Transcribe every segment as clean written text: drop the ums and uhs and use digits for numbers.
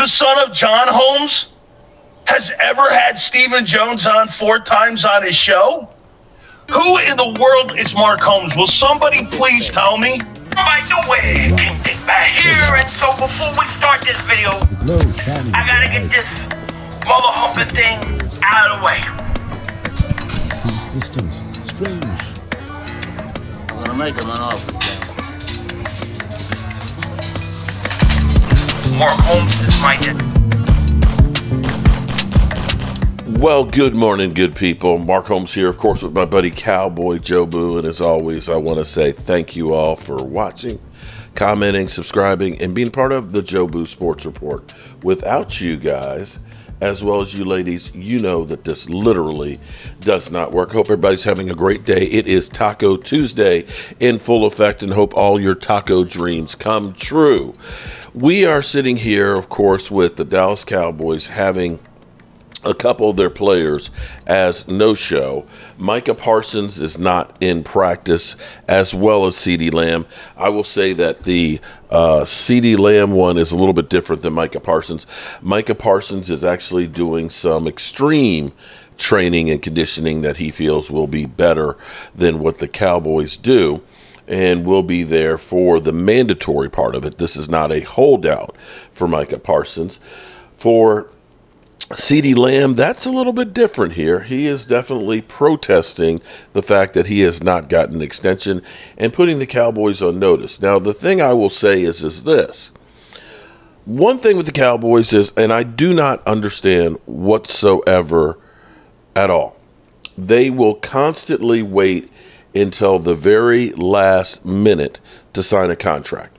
the son of John Holmes, has ever had Stephen Jones on 4 times on his show? Who in the world is Mark Holmes? Will somebody please tell me? I know it. It's back here. And so before we start this video, I gotta get this mother humping thing out of the way. Seems distant, strange. I'm gonna make him an offer. Mark Holmes is my dad. Well, good morning, good people. Mark Holmes here, of course, with my buddy Cowboy Jobu. And as always, I want to say thank you all for watching, commenting, subscribing, and being part of the Jobu Sports Report. Without you guys, as well as you ladies, you know that this literally does not work. Hope everybody's having a great day. It is Taco Tuesday in full effect, and hope all your taco dreams come true. We are sitting here, of course, with the Dallas Cowboys having a couple of their players as no-show. Micah Parsons is not in practice, as well as CeeDee Lamb. I will say that the CeeDee Lamb one is a little bit different than Micah Parsons. Micah Parsons is actually doing some extreme training and conditioning that he feels will be better than what the Cowboys do, and will be there for the mandatory part of it. This is not a holdout for Micah Parsons. For CeeDee Lamb, that's a little bit different here. He is definitely protesting the fact that he has not gotten an extension and putting the Cowboys on notice. Now, the thing I will say is this. One thing with the Cowboys is, and I do not understand whatsoever at all, they will constantly wait until the very last minute to sign a contract.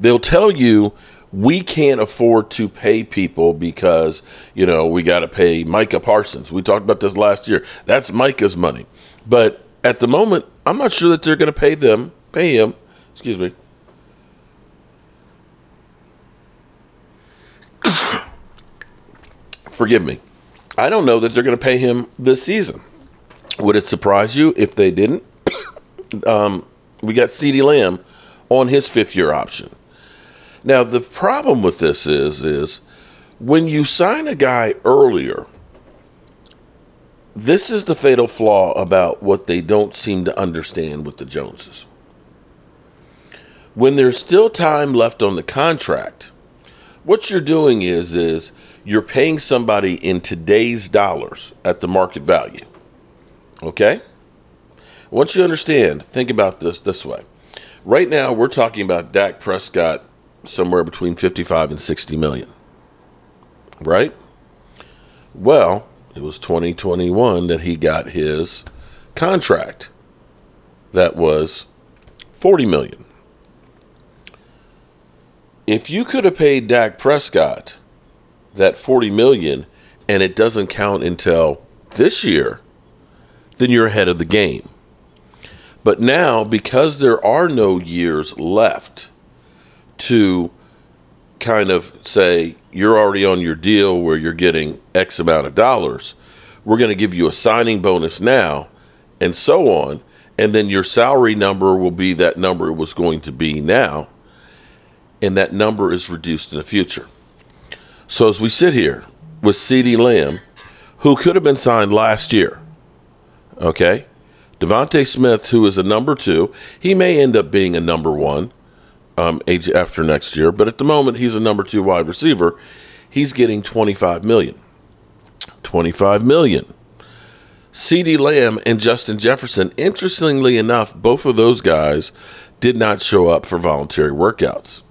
They'll tell you, we can't afford to pay people because, you know, we got to pay Micah Parsons. We talked about this last year. That's Micah's money. But at the moment, I'm not sure that they're going to pay him. Excuse me. Forgive me. I don't know that they're going to pay him this season. Would it surprise you if they didn't? We got CeeDee Lamb on his 5th-year option. Now, the problem with this is when you sign a guy earlier, this is the fatal flaw about what they don't seem to understand with the Joneses. When there's still time left on the contract, what you're doing is you're paying somebody in today's dollars at the market value. Okay? Once you understand, think about this way. Right now, we're talking about Dak Prescott somewhere between 55 and 60 million, right? Well, it was 2021 that he got his contract. That was 40 million. If you could have paid Dak Prescott that 40 million and it doesn't count until this year, then you're ahead of the game. But now, because there are no years left to kind of say you're already on your deal where you're getting X amount of dollars, we're going to give you a signing bonus now, and so on, and then your salary number will be that number it was going to be now, and that number is reduced in the future. So as we sit here with CeeDee Lamb, who could have been signed last year, okay, DeVonta Smith, who is a number 2, he may end up being a number 1, age after next year, but at the moment he's a number 2 wide receiver. He's getting 25 million. CeeDee Lamb and Justin Jefferson, interestingly enough, both of those guys did not show up for voluntary workouts.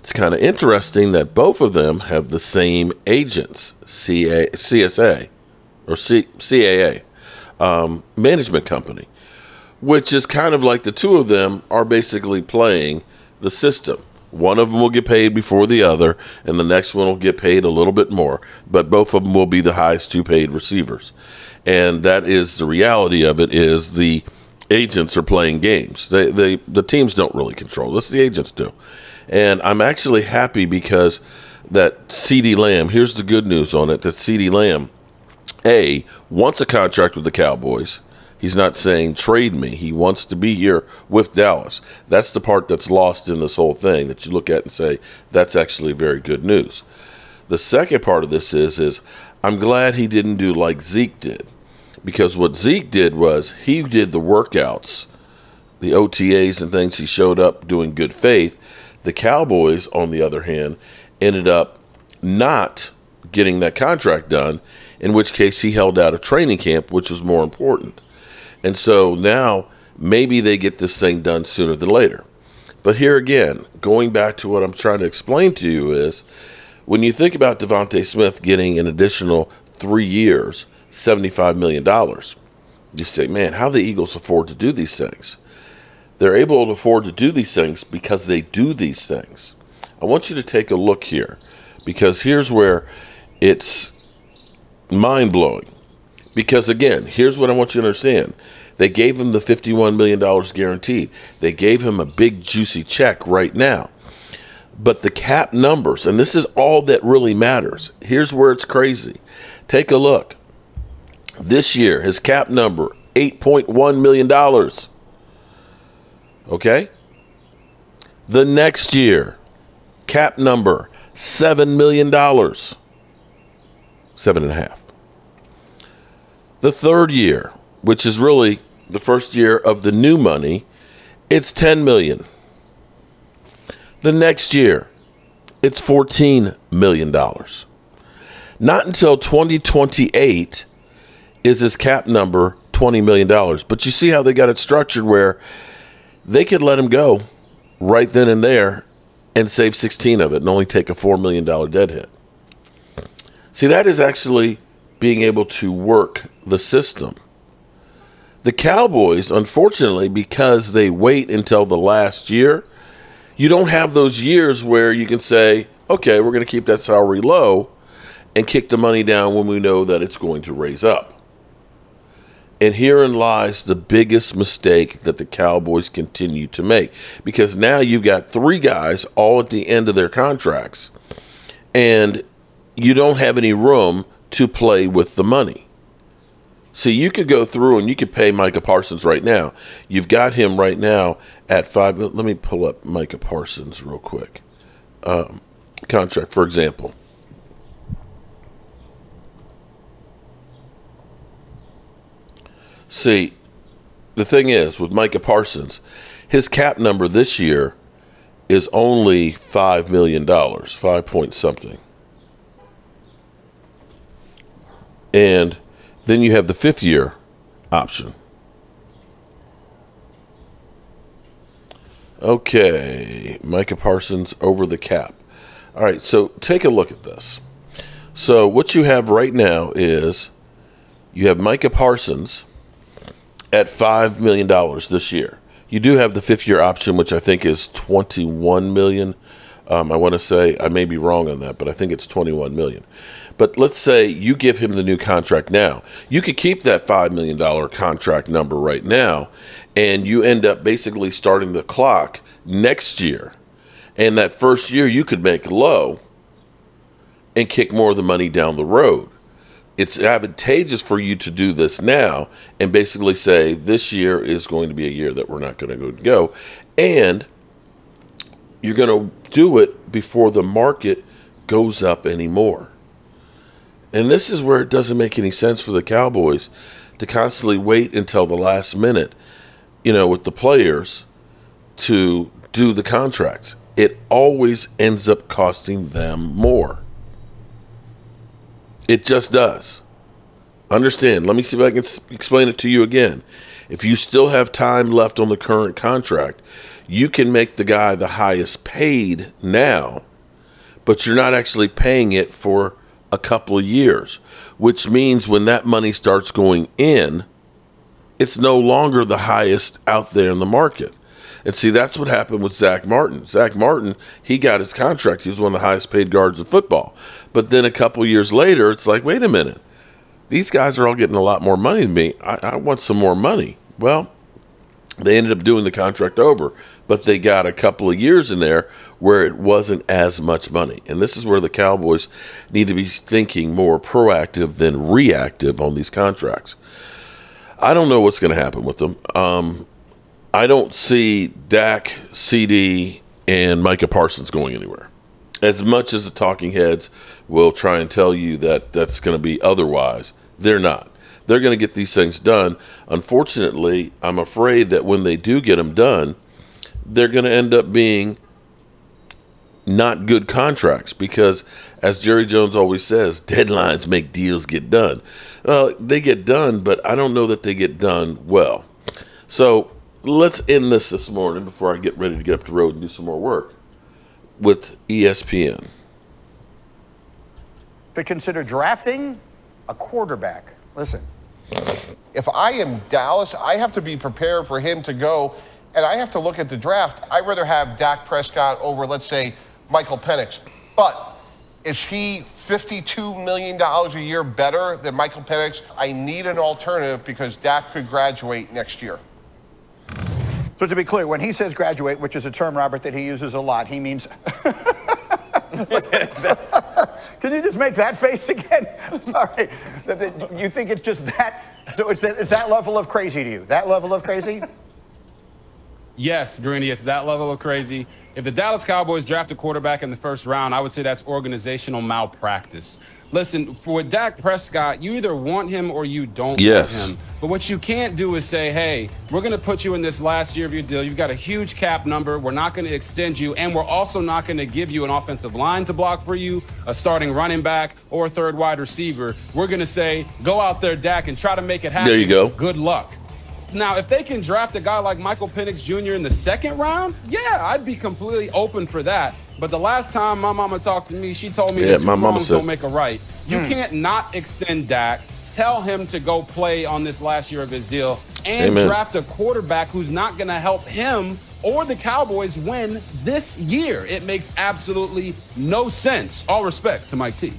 It's kind of interesting that both of them have the same agents, CAA management company, which is kind of like the two of them are basically playing the system. One of them will get paid before the other, and the next one will get paid a little bit more, but both of them will be the highest 2 paid receivers. And that is the reality of it, is the agents are playing games. The teams don't really control this, the agents do. And I'm actually happy because that CeeDee Lamb, here's the good news on it, that CeeDee Lamb, A, wants a contract with the Cowboys, He's not saying trade me. He wants to be here with Dallas. That's the part that's lost in this whole thing that you look at and say, that's actually very good news. The second part of this is I'm glad he didn't do like Zeke did, because what Zeke did was he did the workouts, the OTAs and things. He showed up doing good faith. The Cowboys, on the other hand, ended up not getting that contract done, in which case he held out a training camp, which was more important. And so now maybe they get this thing done sooner than later. But here again, going back to what I'm trying to explain to you is, when you think about DeVonta Smith getting an additional 3 years, $75 million, you say, man, how the Eagles afford to do these things? They're able to afford to do these things because they do these things. I want you to take a look here, because here's where it's mind-blowing. Because, again, here's what I want you to understand. They gave him the $51 million guaranteed. They gave him a big, juicy check right now. But the cap numbers, and this is all that really matters. Here's where it's crazy. Take a look. This year, his cap number, $8.1 million. Okay? The next year, cap number, $7 million. $7.5 million. The third year, which is really the first year of the new money, it's $10 million. The next year, it's $14 million. Not until 2028 is his cap number $20 million. But you see how they got it structured where they could let him go right then and there and save 16 of it and only take a $4 million dead hit. See, that is actually being able to work the system. The Cowboys, unfortunately, because they wait until the last year, you don't have those years where you can say, okay, we're going to keep that salary low and kick the money down when we know that it's going to raise up. And herein lies the biggest mistake that the Cowboys continue to make, because now you've got three guys all at the end of their contracts, and you don't have any room to play with the money. See, you could go through and you could pay Micah Parsons right now. You've got him right now at $5 million. Let me pull up Micah Parsons real quick. Contract, for example. See, the thing is with Micah Parsons, his cap number this year is only $5 million, 5 point something. And then you have the fifth year option. Okay, Micah Parsons over the cap. All right, so take a look at this. So what you have right now is you have Micah Parsons at $5 million this year. You do have the fifth year option, which I think is $21 million. I want to say, I may be wrong on that, but I think it's $21 million. But let's say you give him the new contract now. You could keep that $5 million contract number right now, and you end up basically starting the clock next year. And that first year you could make low and kick more of the money down the road. It's advantageous for you to do this now and basically say this year is going to be a year that we're not going to go. And you're going to do it before the market goes up anymore. And this is where it doesn't make any sense for the Cowboys to constantly wait until the last minute, you know, with the players to do the contracts. It always ends up costing them more. It just does. Understand. Let me see if I can explain it to you again. If you still have time left on the current contract, you can make the guy the highest paid now, but you're not actually paying it for a couple of years, which means when that money starts going in, it's no longer the highest out there in the market. And see, that's what happened with Zach Martin. Zach Martin, he got his contract. He was one of the highest paid guards in football. But then a couple of years later, it's like, wait a minute. These guys are all getting a lot more money than me. I want some more money. Well, they ended up doing the contract over, but they got a couple of years in there where it wasn't as much money. And this is where the Cowboys need to be thinking more proactive than reactive on these contracts. I don't know what's going to happen with them. I don't see Dak, CeeDee, and Micah Parsons going anywhere. As much as the talking heads will try and tell you that that's going to be otherwise, they're not. They're going to get these things done. Unfortunately, I'm afraid that when they do get them done, they're going to end up being not good contracts because, as Jerry Jones always says, deadlines make deals get done. Well, they get done, but I don't know that they get done well. So let's end this morning before I get ready to get up the road and do some more work with ESPN. To consider drafting a quarterback. Listen, if I am Dallas, I have to be prepared for him to go, and I have to look at the draft. I'd rather have Dak Prescott over, let's say, Michael Penix. But is he $52 million a year better than Michael Penix? I need an alternative because Dak could graduate next year. So to be clear, when he says graduate, which is a term, Robert, that he uses a lot, he means... Can you just make that face again? Sorry. You think it's just that? So it's that level of crazy to you? That level of crazy? Yes, Greeny, it's that level of crazy. If the Dallas Cowboys draft a quarterback in the first round, I would say that's organizational malpractice. Listen, for Dak Prescott, you either want him or you don't want him. But what you can't do is say, hey, we're going to put you in this last year of your deal. You've got a huge cap number. We're not going to extend you, and we're also not going to give you an offensive line to block for you, a starting running back, or a third wide receiver. We're going to say, go out there, Dak, and try to make it happen. There you go. Good luck. Now, if they can draft a guy like Michael Penix Jr. in the second round, yeah, I'd be completely open for that. But the last time my mama talked to me, she told me that two wrongs don't make a right. You can't not extend Dak, tell him to go play on this last year of his deal, and draft a quarterback who's not going to help him or the Cowboys win this year. It makes absolutely no sense. All respect to Mike T.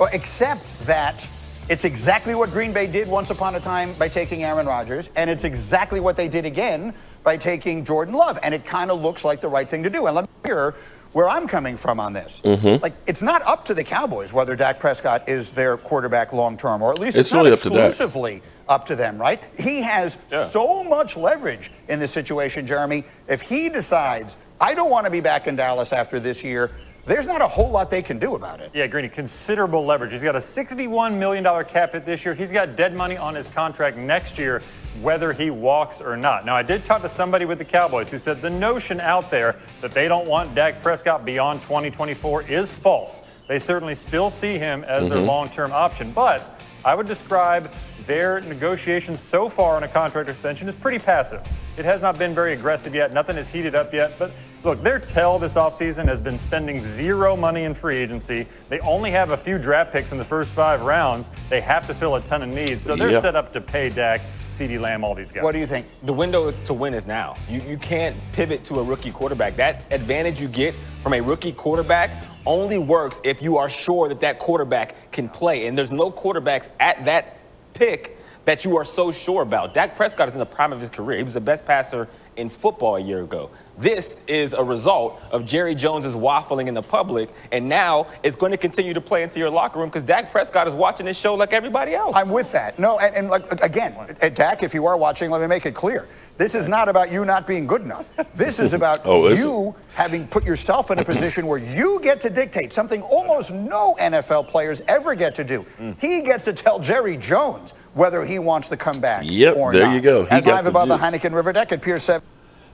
Well, except that... it's exactly what Green Bay did once upon a time by taking Aaron Rodgers, and it's exactly what they did again by taking Jordan Love, and it kind of looks like the right thing to do. And let me hear where I'm coming from on this. Like, it's not up to the Cowboys whether Dak Prescott is their quarterback long-term, or at least it's not really exclusively up to them, right? He has so much leverage in this situation, Jeremy. If he decides, I don't want to be back in Dallas after this year, there's not a whole lot they can do about it. Yeah, Greeny, considerable leverage. He's got a $61 million cap hit this year. He's got dead money on his contract next year, whether he walks or not. Now, I did talk to somebody with the Cowboys who said the notion out there that they don't want Dak Prescott beyond 2024 is false. They certainly still see him as their long-term option. But I would describe their negotiations so far on a contract extension as pretty passive. It has not been very aggressive yet. Nothing is heated up yet. But look, their tell this offseason has been spending zero money in free agency. They only have a few draft picks in the first 5 rounds. They have to fill a ton of needs. So they're set up to pay Dak, CeeDee Lamb, all these guys. What do you think? The window to win is now. You can't pivot to a rookie quarterback. That advantage you get from a rookie quarterback only works if you are sure that that quarterback can play. And there's no quarterbacks at that pick that you are so sure about. Dak Prescott is in the prime of his career. He was the best passer in football a year ago. This is a result of Jerry Jones's waffling in the public, and now it's going to continue to play into your locker room because Dak Prescott is watching this show like everybody else. I'm with that. No, and like, again, Dak, if you are watching, let me make it clear. This is not about you not being good enough. This is about you having put yourself in a position where you get to dictate something almost no NFL players ever get to do. He gets to tell Jerry Jones whether he wants the comeback or not. There you go. As live above the Heineken River Deck at Pier 7.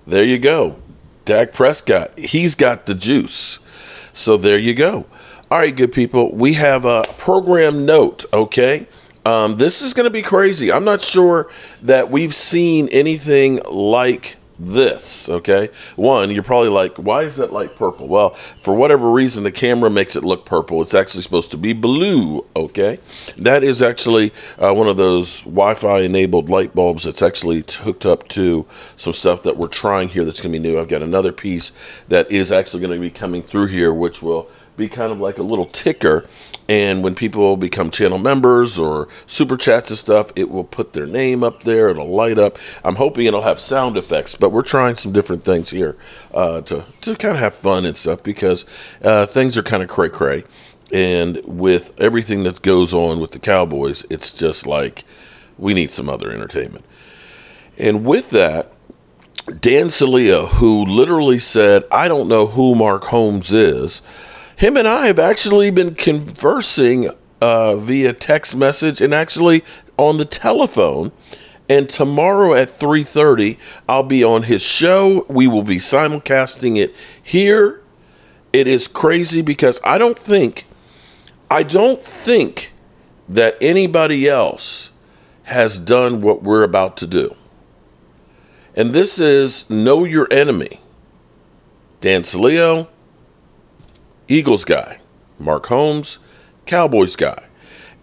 There you go. Dak Prescott, he's got the juice. So there you go. All right, good people. We have a program note, okay? This is going to be crazy. I'm not sure that we've seen anything like this, okay? One, you're probably like, why is that light purple? Well, for whatever reason, the camera makes it look purple. It's actually supposed to be blue, okay? That is actually one of those Wi-Fi enabled light bulbs that's actually hooked up to some stuff that we're trying here that's going to be new. I've got another piece that is actually going to be coming through here, which will be kind of like a little ticker, and when people become channel members or super chats and stuff, it will put their name up there. It'll light up. I'm hoping it'll have sound effects, but we're trying some different things here to kind of have fun and stuff because things are kind of cray-cray, and with everything that goes on with the Cowboys, it's just like We need some other entertainment. And with that, Dan Sileo, who literally said, I don't know who Mark Holmes is, him and I have actually been conversing via text message and actually on the telephone. And tomorrow at 3:30, I'll be on his show. We will be simulcasting it here. It is crazy because I don't think that anybody else has done what we're about to do. And this is Know Your Enemy. Dan Sileo, Eagles guy. Mark Holmes, Cowboys guy.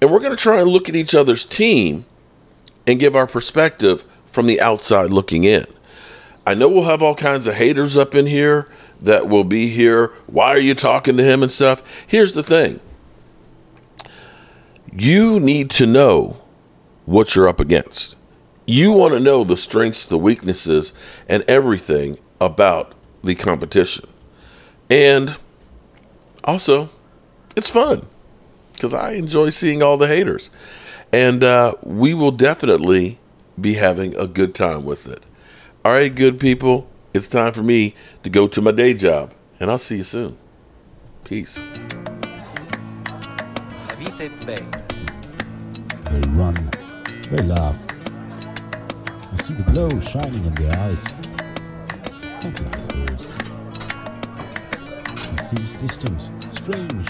And we're going to try and look at each other's team and give our perspective from the outside looking in. I know we'll have all kinds of haters up in here that will be here. Why are you talking to him and stuff? Here's the thing. You need to know what you're up against. You want to know the strengths, the weaknesses, and everything about the competition. And also, it's fun because I enjoy seeing all the haters. And we will definitely be having a good time with it. All right, good people, it's time for me to go to my day job. And I'll see you soon. Peace. They run. They laugh. I see the glow shining in their eyes. Not like those. It seems distant, strange.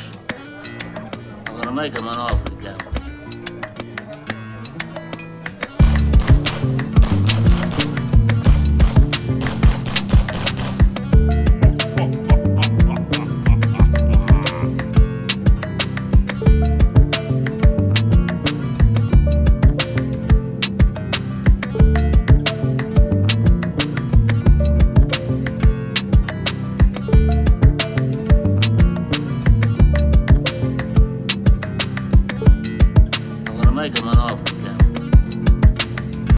I'm gonna make him an offer again. Make him an offer again.